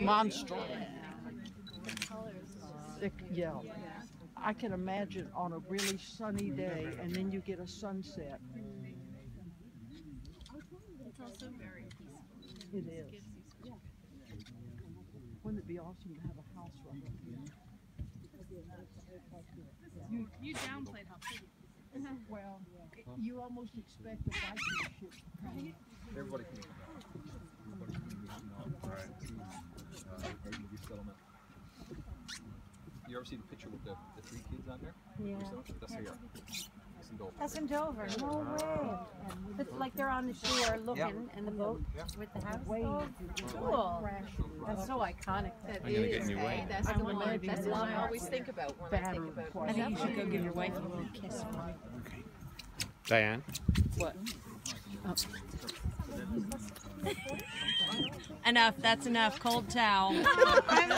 Monster. Thick yellow. I can imagine on a really sunny day, and then you get a sunset. It's also very peaceful. It is. Yeah. Wouldn't it be awesome to have a house right here? You downplayed how pretty. Well, you almost expect a Viking ship. Right? Everybody can get all right. Settlement. You ever see the picture with the three kids on there? Yeah. That's here. That's in Dover. That's in Dover. No way. It's like they're on the shore looking in the boat with the house. Oh, cool. That's so iconic. That I'm gonna get in your way. That's the one I always think about when I think about. I think you should go give your wife a little kiss. Okay. Diane. What? Oh. Enough. That's enough. Cold towel.